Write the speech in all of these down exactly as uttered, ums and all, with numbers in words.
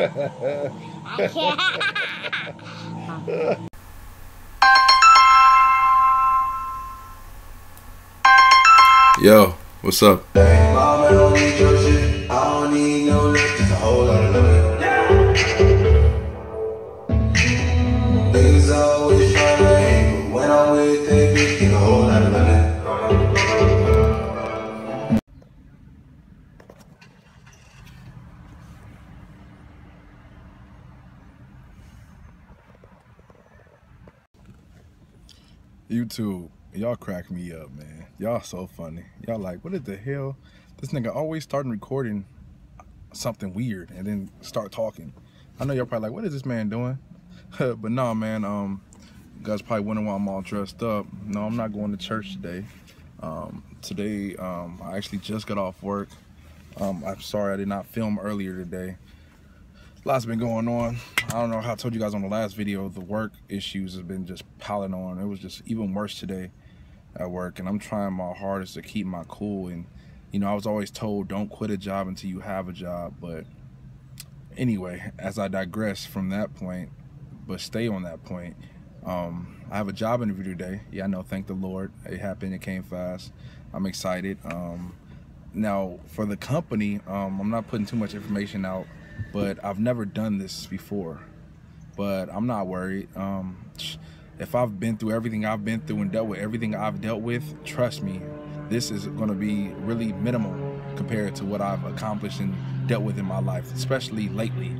I can't. Yo, what's up? YouTube, y'all crack me up, man. Y'all so funny. Y'all like, what the hell? This nigga always starting recording something weird and then start talking. I know y'all probably like, what is this man doing? But nah, man, um, you guys probably wondering why I'm all dressed up. No, I'm not going to church today. Um, today, um, I actually just got off work. Um, I'm sorry I did not film earlier today. Lots been going on. I don't know how I told you guys on the last video, the work issues have been just piling on. It was just even worse today at work, and I'm trying my hardest to keep my cool. And you know, I was always told don't quit a job until you have a job, but anyway, as I digress from that point, but stay on that point, um I have a job interview today. Yeah, I know, thank the Lord, it happened, it came fast. I'm excited. Um now for the company, um I'm not putting too much information out, but I've never done this before, but I'm not worried. Um, if I've been through everything I've been through and dealt with everything I've dealt with, trust me, this is gonna be really minimal compared to what I've accomplished and dealt with in my life, especially lately.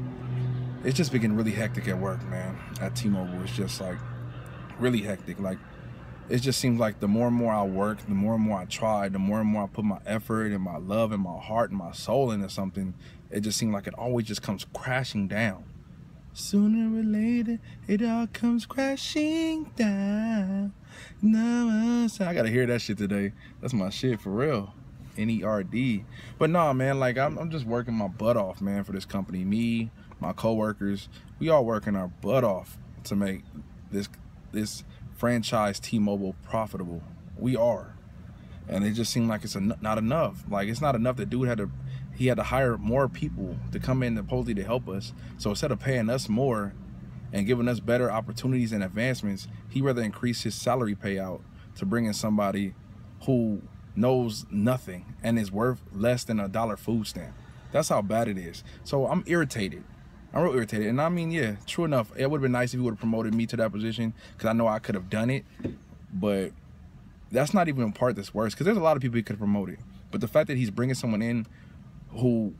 It's just been getting really hectic at work, man. At T-Mobile, it's just like really hectic. Like, it just seems like the more and more I work, the more and more I try, the more and more I put my effort and my love and my heart and my soul into something, it just seems like it always just comes crashing down. Sooner or later, it all comes crashing down. No, I gotta hear that shit today. That's my shit for real. N E R D. But nah, man, like I'm, I'm just working my butt off, man, for this company. Me, my coworkers, we all working our butt off to make this this. franchise T-Mobile profitable. We are, and it just seemed like it's en not enough. Like, it's not enough. The dude had to, he had to hire more people to come in supposedly to help us. So instead of paying us more and giving us better opportunities and advancements, he rather increase his salary payout to bring in somebody who knows nothing and is worth less than a dollar food stamp. That's how bad it is. So I'm irritated. I'm real irritated. And I mean, yeah, true enough, it would have been nice if you would have promoted me to that position, because I know I could have done it. But that's not even a part that's worse, because there's a lot of people he could have promoted. But the fact that he's bringing someone in who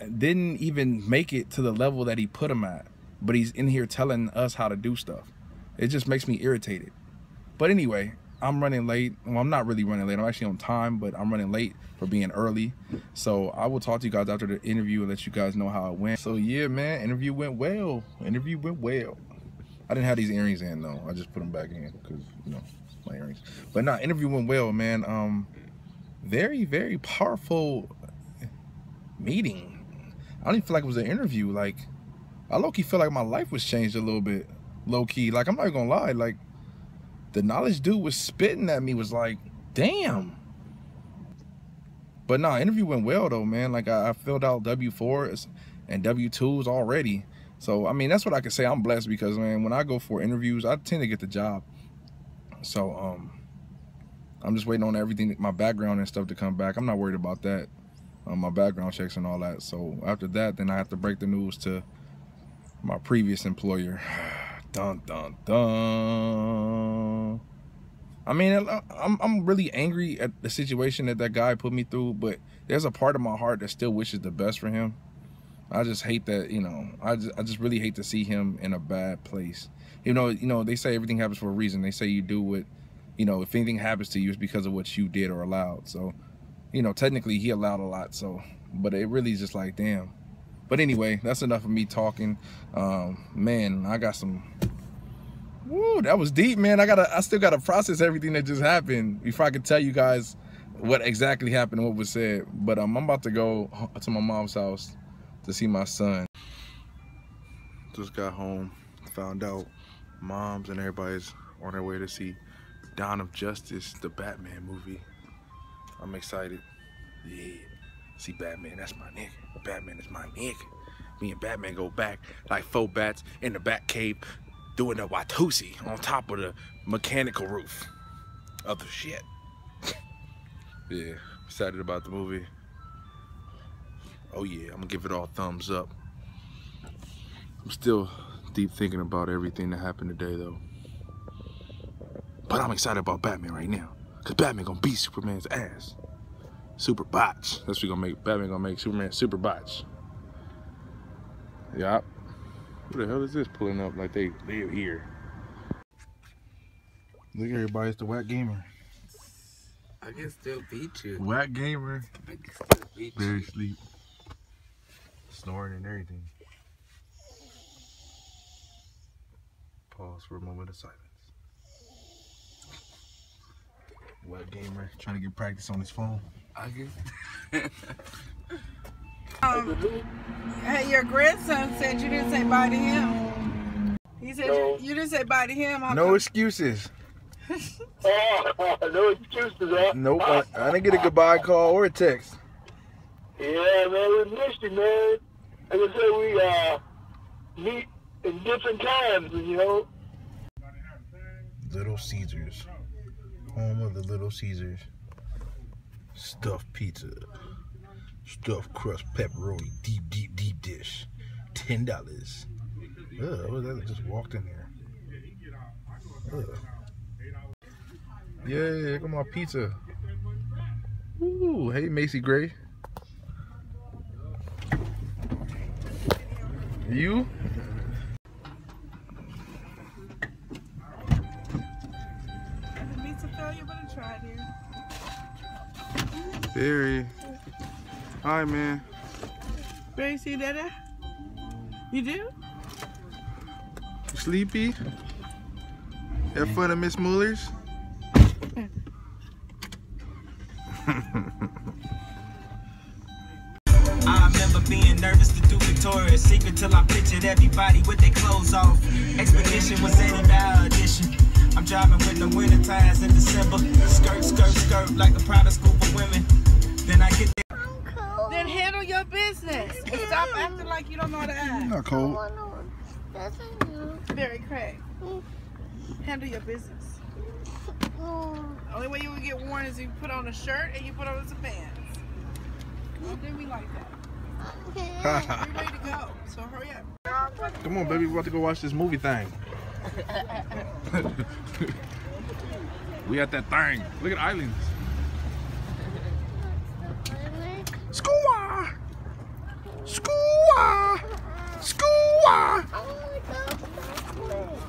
didn't even make it to the level that he put him at, but he's in here telling us how to do stuff, it just makes me irritated. But anyway, I'm running late. Well, I'm not really running late. I'm actually on time, but I'm running late for being early. So I will talk to you guys after the interview and let you guys know how it went. So yeah, man, interview went well. Interview went well. I didn't have these earrings in though. I just put them back in because, you know, my earrings. But nah, interview went well, man. Um, very, very powerful meeting. I don't even feel like it was an interview. Like, I low-key feel like my life was changed a little bit. Low-key. Like, I'm not even gonna lie. Like, the knowledge dude was spitting at me, was like, damn. But nah, interview went well though, man. Like, I, I filled out W fours and W twos already. So, I mean, that's what I can say. I'm blessed because, man, when I go for interviews, I tend to get the job. So, um, I'm just waiting on everything, my background and stuff to come back. I'm not worried about that, um, my background checks and all that. So, after that, then I have to break the news to my previous employer. Dun, dun, dun. I mean, I'm, I'm really angry at the situation that that guy put me through, but there's a part of my heart that still wishes the best for him. I just hate that, you know, I just, I just really hate to see him in a bad place. You know, you know, they say everything happens for a reason. They say you do what, you know, if anything happens to you, it's because of what you did or allowed. So, you know, technically he allowed a lot, so, but it really is just like, damn. But anyway, that's enough of me talking. Um, man, I got some, woo, that was deep, man. I gotta, I still gotta process everything that just happened before I can tell you guys what exactly happened and what was said. But um, I'm about to go to my mom's house to see my son. Just got home, found out moms and everybody's on their way to see Dawn of Justice, the Batman movie. I'm excited, yeah. See, Batman, that's my nigga. Batman is my nigga. me and Batman go back like four bats in the bat cave doing a Watusi on top of the mechanical roof of the shit. Yeah, excited about the movie. Oh yeah, I'm gonna give it all thumbs up. I'm still deep thinking about everything that happened today though. But I'm excited about Batman right now, cause Batman gonna beat Superman's ass. Super botch. That's what we gonna make. Batman gonna make Superman super botch. Yup. Who the hell is this pulling up like they live here? Look at everybody, it's the Whack Gamer. I can still beat you. Whack Gamer. I can still beat you. Very sleep. Snoring and everything. Pause for a moment of silence. Whack Gamer trying to get practice on his phone. I can. um, hey, your grandson said you didn't say bye to him. He said no. you, you didn't say bye to him. I'll no come. Excuses. Oh, no excuses, huh? Nope, I, I didn't get a goodbye call or a text. Yeah, man, we missed you, man. Like I said, we uh, meet in different times, you know. Little Caesars, home of the Little Caesars. Stuffed pizza, stuffed crust pepperoni, deep, deep, deep dish, ten dollars. Ugh, what was that? I just walked in there. Ugh. Yeah, here come my pizza. Ooh, hey Macy Gray. You? As a pizza failure, but I tried here. Barry. Hi, man. Barry, see that? You do? Sleepy? Have fun at Miss Muller's? I've never been nervous to do Victoria's Secret till I pictured everybody with their clothes off. Expedition was eighty dollar edition. I'm driving with the winter tires in December. Skirt, skirt, skirt like a private school for women. Then I get there. I'm cold. Then handle your business. And stop acting like you don't know how to act. I'm not cold. That's very crack. Handle your business. The only way you would get worn is if you put on a shirt and you put on some pants. Don't do me like that. You're ready to go, so hurry up. Come on, baby, we're about to go watch this movie thing. We at that thing. Look at islands. Squaw! Squaw! Squaw!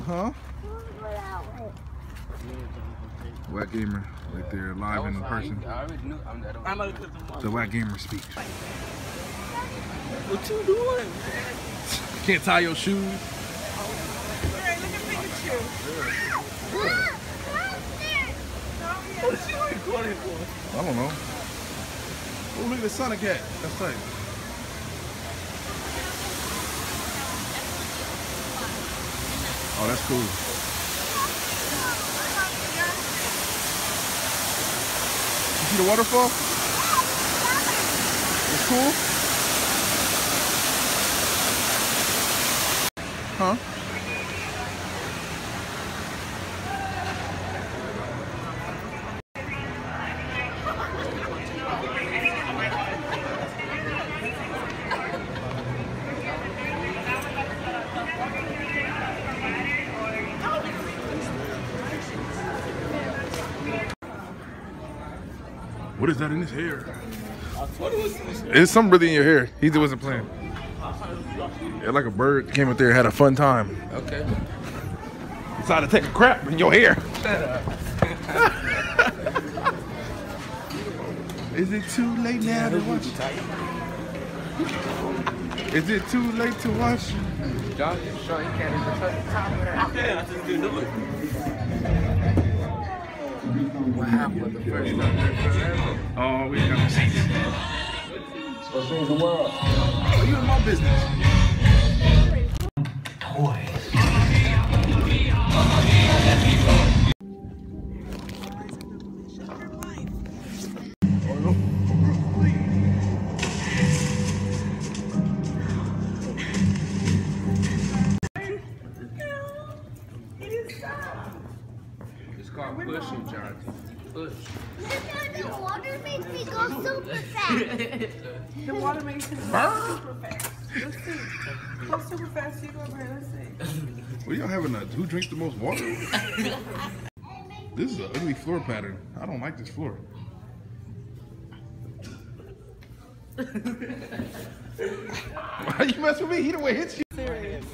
Huh? Whack Gamer, right there, live in person. The Whack Gamer speaks. What you doing? Can't tie your shoes. Hey, look at Pikachu. What is she like going for? I don't know. Oh, look at the Sonic hat. That's tight. Oh, that's cool. See the waterfall? It's cool? Huh? What is that in his hair? What is this? It's something really in your hair. He wasn't playing. Yeah, like a bird came up there and had a fun time. Okay. Decided to take a crap in your hair. Shut up. Is it too late now to watch? Is it too late to watch? John, you sure you can't even touch the top of that? Yeah, I just didn't do it. Wow, for the first time ever. Oh, we got to see this. Let's change the world. Oh, you in my business. Toys. pushing, Jonathan. Push. The water makes me go super fast. The water makes me go super fast. Let's see. How super fast you go, Barry? Let's see. What are y'all having? A, who drinks the most water? This is an ugly floor pattern. I don't like this floor. Why you mess with me? He the way hits you. Serious.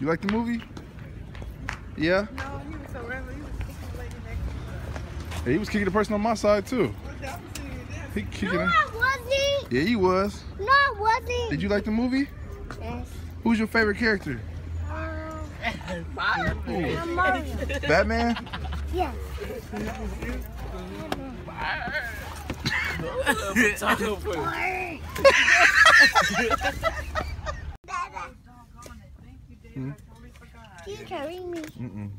You like the movie? Yeah? No, he was so regular. He was kicking the lady next to her. He was kicking the person on my side, too. He kicking no, I wasn't. Yeah, you was. No, I wasn't. Did you like the movie? Yes. Who's your favorite character? Uh, Batman? Yeah. Hmm? You carry me. Mm-mm.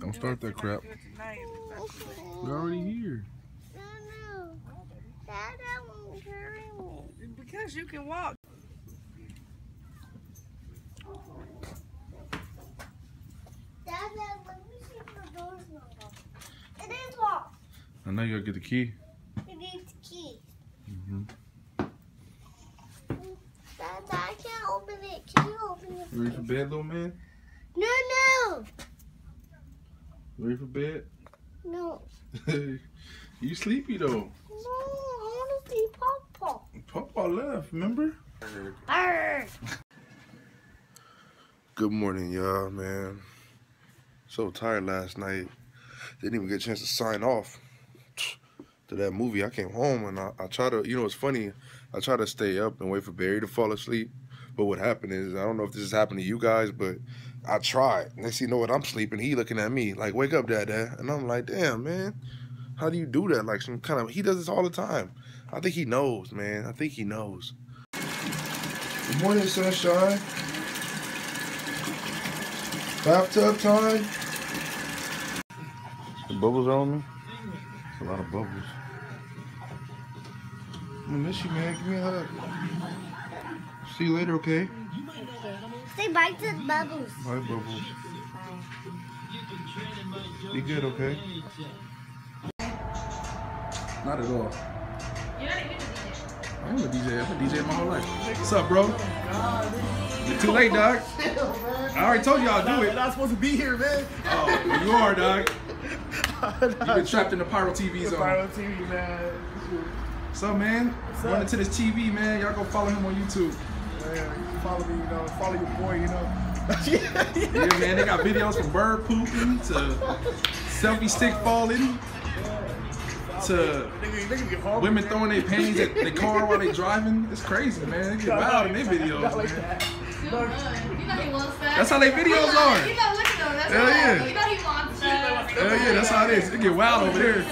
Don't start that crap. We're already here. No, no. Dad won't carry me. Because you can walk. Dad, let me see if the door's not locked. It is locked. I know you gotta get the key. You need the key. Mm-hmm. Dad, I can't open it. Can you open it? You ready for bed, little man? No, no. You ready for bed? No. You sleepy though. No, I want to see Papa. Papa left, remember? Arr. Good morning, y'all, man. So tired last night. Didn't even get a chance to sign off to that movie. I came home and I, I try to, you know, it's funny. I try to stay up and wait for Barry to fall asleep. But what happened is, I don't know if this has happened to you guys, but I tried. Next thing you know what, I'm sleeping. He looking at me like, wake up, Dad, Dad. And I'm like, damn, man. How do you do that? Like some kind of, he does this all the time. I think he knows, man. I think he knows. Good morning, sunshine. Bathtub time. The bubbles on me. It's a lot of bubbles. I miss you, man. Give me a hug. See you later, okay? Say bye to the bubbles. Bye, bubbles. Be good, okay? Not at all. You're not a D J. I'm a D J. I've been DJing my whole life. What's up, bro? You're too late, dog. I already told you I'll do it. You're not supposed to be here, man. Oh, you are, dog. You've been trapped in the Pyro T V zone. Pyro T V, man. What's up, man? What's up? Run into this T V, man. Y'all go follow him on YouTube. Yeah, follow me, you know. Follow your boy, you know. Yeah, yeah. Yeah, man. They got videos from bird pooping to selfie stick falling to women throwing their panties at the car while they driving. It's crazy, man. They get wild in their videos, man. That's how they videos are. Hell yeah. Hell yeah, that's how it is. They get wild over there.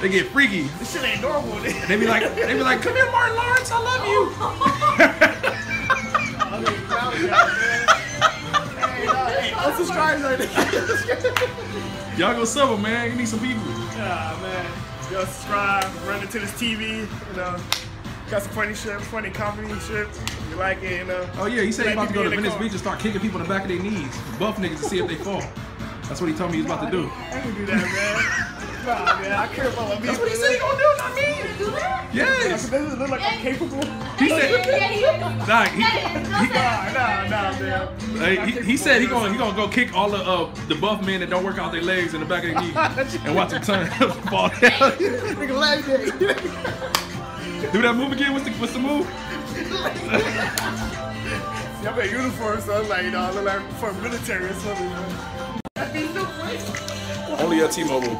They get freaky. This shit ain't normal. They be like, they be like, come here, Martin Lawrence, I love you. I'm subscribed right now. Y'all go sub them, man. You need some people. Yeah, man. Y'all subscribe, run into this T V, you know. Got some funny shit, funny comedy shit. You like it, you know. Oh yeah, he said he's about to go to Venice Beach and start kicking people in the back of their knees. Buff niggas to see if they fall. That's what he told me he was about to do. I can do that, man. Nah, man, I care about what. That's what he said he gonna do, not me. You're gonna do that? Yes. Does it look like I'm capable? He said, nah, he, nah, nah, nah, man. Hey, he, he said he gonna he gonna go kick all the uh, the buff men that don't work out their legs in the back of their knee and watch them turn fall down. Do that move again. What's the what's the move? See, I'm in uniform, so I'm like, you know, I look like for military or something. Only at T-Mobile.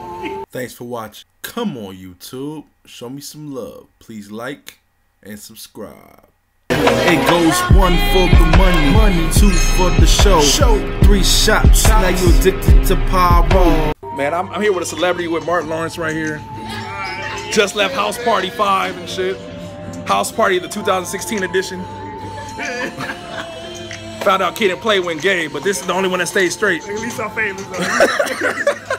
Thanks for watching. Come on, YouTube. Show me some love. Please like and subscribe. It goes one for the money, money. Two for the show, show. Three shots. Now you addicted to Pyro. Man, I'm, I'm here with a celebrity with Martin Lawrence right here. Just left House Party five and shit. House Party, the two thousand sixteen edition. Found out Kid and Play went gay, but this is the only one that stayed straight. At least I'm famous though.